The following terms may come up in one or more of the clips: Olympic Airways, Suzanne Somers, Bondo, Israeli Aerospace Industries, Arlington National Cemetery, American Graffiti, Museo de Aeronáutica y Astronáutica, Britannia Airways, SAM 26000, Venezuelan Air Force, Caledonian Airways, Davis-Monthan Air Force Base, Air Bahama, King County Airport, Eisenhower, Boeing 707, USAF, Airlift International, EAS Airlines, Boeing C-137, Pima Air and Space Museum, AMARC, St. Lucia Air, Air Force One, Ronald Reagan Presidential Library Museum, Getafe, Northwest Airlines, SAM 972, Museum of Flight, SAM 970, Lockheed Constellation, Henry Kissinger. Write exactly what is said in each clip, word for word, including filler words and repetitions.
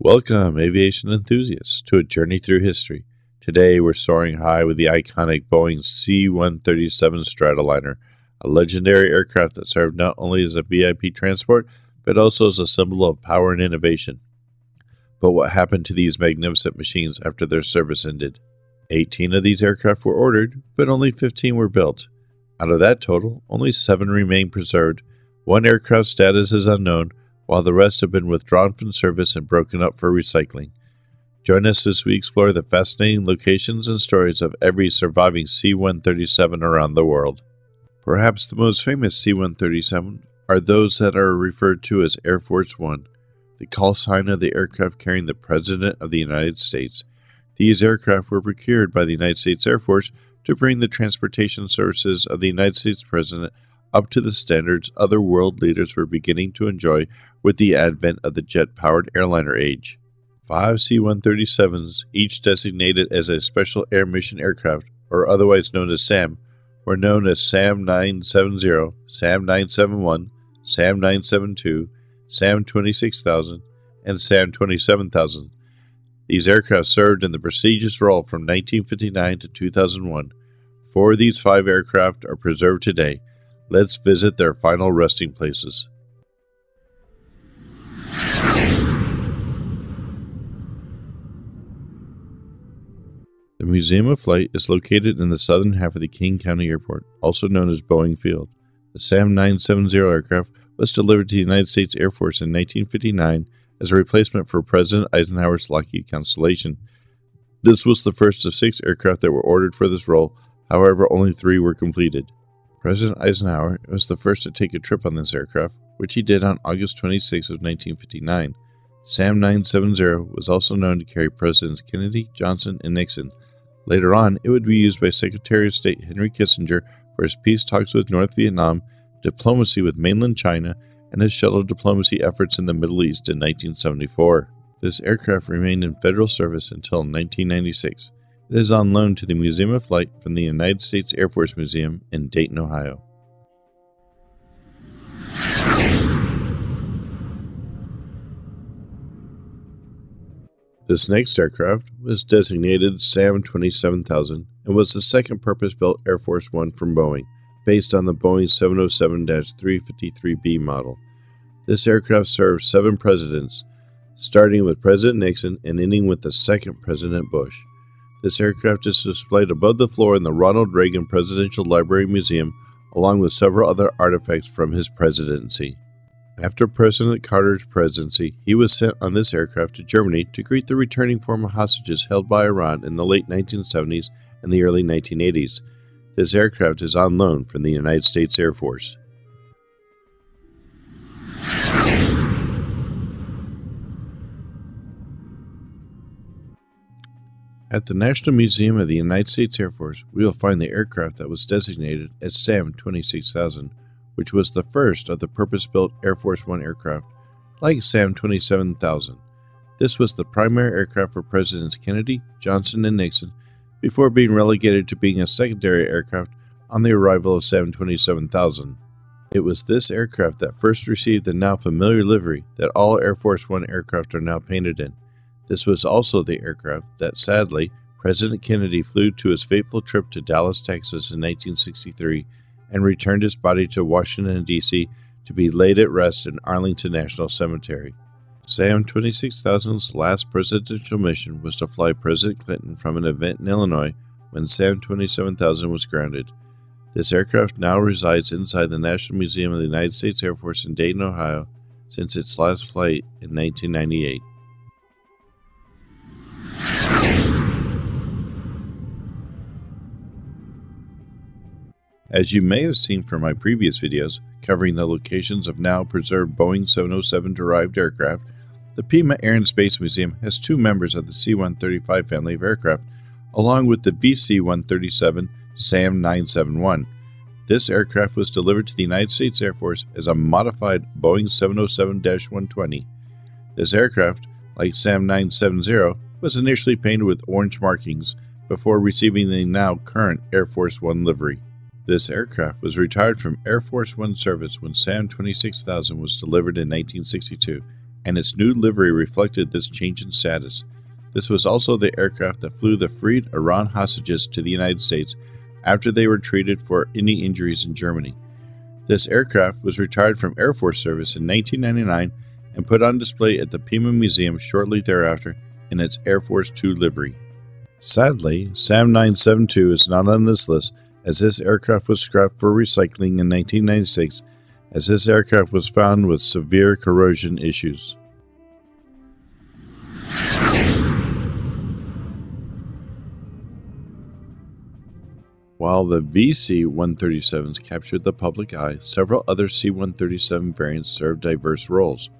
Welcome, aviation enthusiasts, to a journey through history. Today, we're soaring high with the iconic Boeing C one thirty-seven Stratoliner, a legendary aircraft that served not only as a V I P transport, but also as a symbol of power and innovation. But what happened to these magnificent machines after their service ended? eighteen of these aircraft were ordered, but only fifteen were built. Out of that total, only seven remain preserved. One aircraft's status is unknown, while the rest have been withdrawn from service and broken up for recycling. Join us as we explore the fascinating locations and stories of every surviving C one thirty-seven around the world. Perhaps the most famous C one thirty-seven are those that are referred to as Air Force One, the call sign of the aircraft carrying the President of the United States. These aircraft were procured by the United States Air Force to bring the transportation services of the United States President up to the standards other world leaders were beginning to enjoy with the advent of the jet-powered airliner age. Five C one thirty-sevens, each designated as a Special Air Mission Aircraft, or otherwise known as SAM, were known as SAM nine seventy, SAM nine seventy-one, SAM nine seventy-two, SAM twenty-six thousand, and SAM twenty-seven thousand. These aircraft served in the prestigious role from nineteen fifty-nine to two thousand one. Four of these five aircraft are preserved today. Let's visit their final resting places. The Museum of Flight is located in the southern half of the King County Airport, also known as Boeing Field. The SAM nine seventy aircraft was delivered to the United States Air Force in nineteen fifty-nine as a replacement for President Eisenhower's Lockheed Constellation. This was the first of six aircraft that were ordered for this role, however only three were completed. President Eisenhower was the first to take a trip on this aircraft, which he did on August twenty-sixth of nineteen fifty-nine. SAM nine seventy was also known to carry Presidents Kennedy, Johnson, and Nixon. Later on, it would be used by Secretary of State Henry Kissinger for his peace talks with North Vietnam, diplomacy with mainland China, and his shuttle diplomacy efforts in the Middle East in nineteen seventy-four. This aircraft remained in federal service until nineteen ninety-six. It is on loan to the Museum of Flight from the United States Air Force Museum in Dayton, Ohio. This next aircraft was designated SAM twenty-seven thousand and was the second purpose-built Air Force One from Boeing, based on the Boeing seven oh seven three fifty-three B model. This aircraft served seven presidents, starting with President Nixon and ending with the second President Bush. This aircraft is displayed above the floor in the Ronald Reagan Presidential Library Museum, along with several other artifacts from his presidency. After President Carter's presidency, he was sent on this aircraft to Germany to greet the returning former hostages held by Iran in the late nineteen seventies and the early nineteen eighties. This aircraft is on loan from the United States Air Force. At the National Museum of the United States Air Force, we will find the aircraft that was designated as SAM twenty-six thousand, which was the first of the purpose-built Air Force One aircraft, like SAM twenty-seven thousand. This was the primary aircraft for Presidents Kennedy, Johnson, and Nixon before being relegated to being a secondary aircraft on the arrival of SAM twenty-seven thousand. It was this aircraft that first received the now familiar livery that all Air Force One aircraft are now painted in. This was also the aircraft that, sadly, President Kennedy flew to his fateful trip to Dallas, Texas in nineteen sixty-three and returned his body to Washington, D C to be laid at rest in Arlington National Cemetery. SAM twenty-six thousand's last presidential mission was to fly President Clinton from an event in Illinois when SAM twenty-seven thousand was grounded. This aircraft now resides inside the National Museum of the United States Air Force in Dayton, Ohio, since its last flight in nineteen ninety-eight. As you may have seen from my previous videos covering the locations of now preserved Boeing seven oh seven derived aircraft, the Pima Air and Space Museum has two members of the C one thirty-five family of aircraft, along with the V C one thirty-seven SAM nine seventy-one. This aircraft was delivered to the United States Air Force as a modified Boeing seven oh seven one twenty. This aircraft, like SAM nine seventy, was initially painted with orange markings before receiving the now current Air Force One livery. This aircraft was retired from Air Force One service when SAM twenty-six thousand was delivered in nineteen sixty-two and its new livery reflected this change in status. This was also the aircraft that flew the freed Iran hostages to the United States after they were treated for any injuries in Germany. This aircraft was retired from Air Force service in nineteen ninety-nine and put on display at the Pima Museum shortly thereafter in its Air Force Two livery. Sadly, SAM nine seventy-two is not on this list, as this aircraft was scrapped for recycling in nineteen ninety-six, as this aircraft was found with severe corrosion issues. While the V C one thirty-sevens captured the public eye, several other C one thirty-seven variants served diverse roles.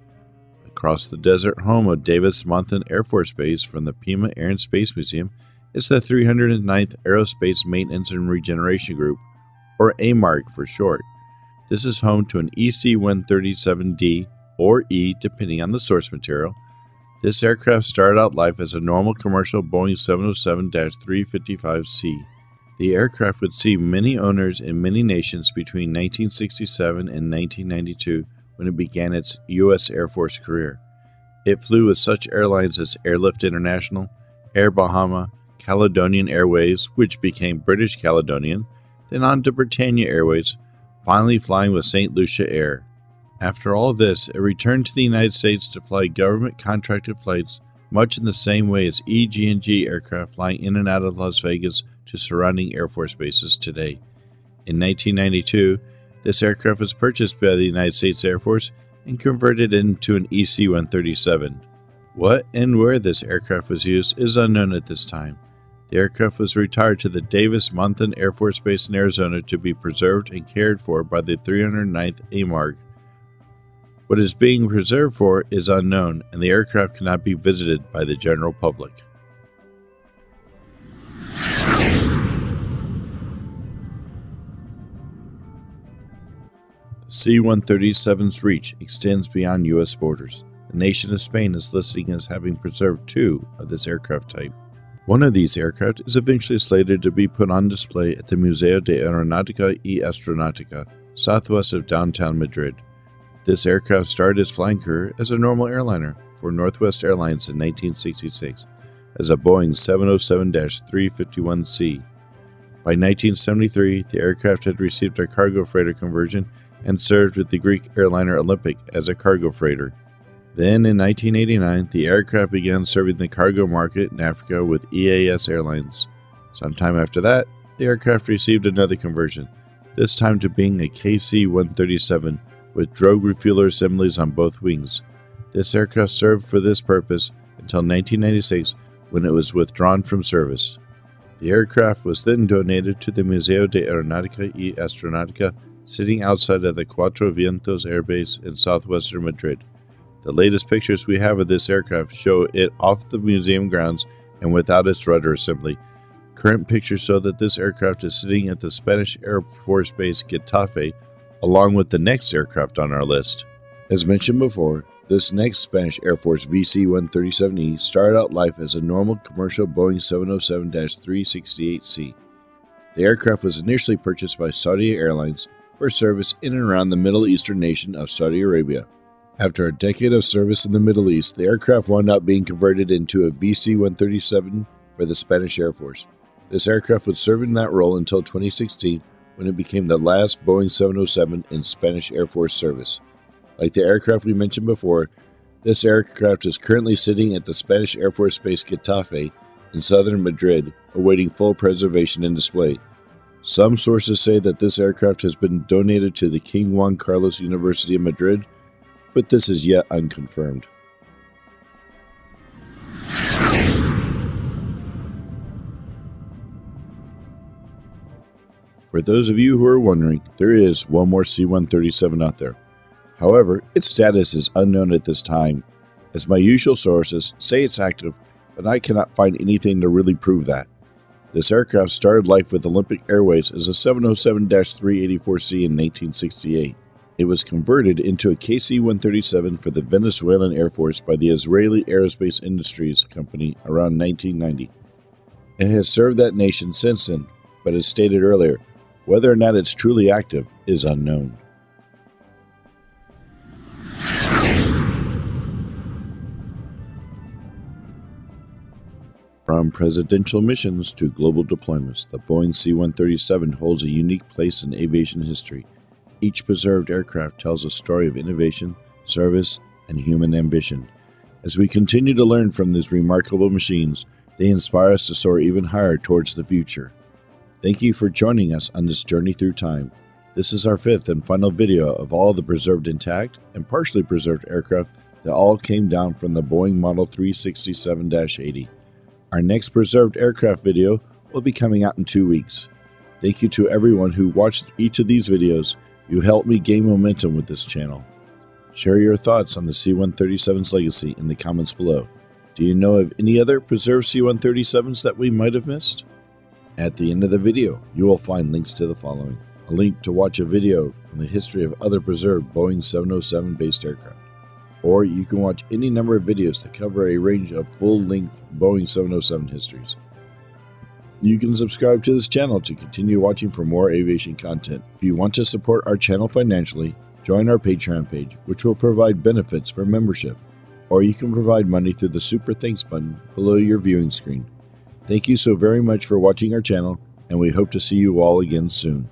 Across the desert home of Davis-Monthan Air Force Base from the Pima Air and Space Museum is the three hundred ninth Aerospace Maintenance and Regeneration Group, or AMARC for short. This is home to an E C one thirty-seven D, or E depending on the source material. This aircraft started out life as a normal commercial Boeing seven oh seven dash three fifty-five C. The aircraft would see many owners in many nations between nineteen sixty-seven and nineteen ninety-two when it began its U S Air Force career. It flew with such airlines as Airlift International, Air Bahama, Caledonian Airways, which became British Caledonian, then on to Britannia Airways, finally flying with Saint Lucia Air. After all this, it returned to the United States to fly government-contracted flights much in the same way as E G and G aircraft flying in and out of Las Vegas to surrounding Air Force bases today. In nineteen ninety-two, this aircraft was purchased by the United States Air Force and converted into an E C one thirty-seven. What and where this aircraft was used is unknown at this time. The aircraft was retired to the Davis-Monthan Air Force Base in Arizona to be preserved and cared for by the three hundred ninth AMARC. What is being preserved for is unknown, and the aircraft cannot be visited by the general public. The C one thirty-seven's reach extends beyond U S borders. The nation of Spain is listed as having preserved two of this aircraft type. One of these aircraft is eventually slated to be put on display at the Museo de Aeronáutica y Astronáutica, southwest of downtown Madrid. This aircraft started its flying career as a normal airliner for Northwest Airlines in nineteen sixty-six as a Boeing seven oh seven dash three fifty-one C. By nineteen seventy-three, the aircraft had received a cargo freighter conversion and served with the Greek airliner Olympic as a cargo freighter. Then in nineteen eighty-nine, the aircraft began serving the cargo market in Africa with E A S Airlines. Sometime after that, the aircraft received another conversion, this time to being a K C one thirty-seven with drogue refueler assemblies on both wings. This aircraft served for this purpose until nineteen ninety-six when it was withdrawn from service. The aircraft was then donated to the Museo de Aeronáutica y Astronáutica, sitting outside of the Cuatro Vientos Air Base in southwestern Madrid. The latest pictures we have of this aircraft show it off the museum grounds and without its rudder assembly. Current pictures show that this aircraft is sitting at the Spanish Air Force Base Getafe, along with the next aircraft on our list. As mentioned before, this next Spanish Air Force V C one thirty-seven E started out life as a normal commercial Boeing seven oh seven dash three sixty-eight C. The aircraft was initially purchased by Saudi Airlines for service in and around the Middle Eastern nation of Saudi Arabia. After a decade of service in the Middle East, the aircraft wound up being converted into a V C one thirty-seven for the Spanish Air Force. This aircraft would serve in that role until twenty sixteen, when it became the last Boeing seven oh seven in Spanish Air Force service. Like the aircraft we mentioned before, this aircraft is currently sitting at the Spanish Air Force Base Getafe in southern Madrid, awaiting full preservation and display. Some sources say that this aircraft has been donated to the King Juan Carlos University of Madrid, but this is yet unconfirmed. For those of you who are wondering, there is one more C one thirty-seven out there. However, its status is unknown at this time, as my usual sources say it's active, but I cannot find anything to really prove that. This aircraft started life with Olympic Airways as a seven oh seven dash three eighty-four C in nineteen sixty-eight. It was converted into a K C one thirty-seven for the Venezuelan Air Force by the Israeli Aerospace Industries Company around nineteen ninety. It has served that nation since then, but as stated earlier, whether or not it's truly active is unknown. From presidential missions to global deployments, the Boeing C one thirty-seven holds a unique place in aviation history. Each preserved aircraft tells a story of innovation, service, and human ambition. As we continue to learn from these remarkable machines, they inspire us to soar even higher towards the future. Thank you for joining us on this journey through time. This is our fifth and final video of all the preserved intact and partially preserved aircraft that all came down from the Boeing Model three sixty-seven dash eighty. Our next preserved aircraft video will be coming out in two weeks. Thank you to everyone who watched each of these videos. You helped me gain momentum with this channel. Share your thoughts on the C one thirty-seven's legacy in the comments below. Do you know of any other preserved C one thirty-sevens that we might have missed? At the end of the video, you will find links to the following: a link to watch a video on the history of other preserved Boeing seven oh seven based aircraft. Or you can watch any number of videos to cover a range of full-length Boeing seven oh seven histories. You can subscribe to this channel to continue watching for more aviation content. If you want to support our channel financially, join our Patreon page, which will provide benefits for membership. Or you can provide money through the Super Thanks button below your viewing screen. Thank you so very much for watching our channel, and we hope to see you all again soon.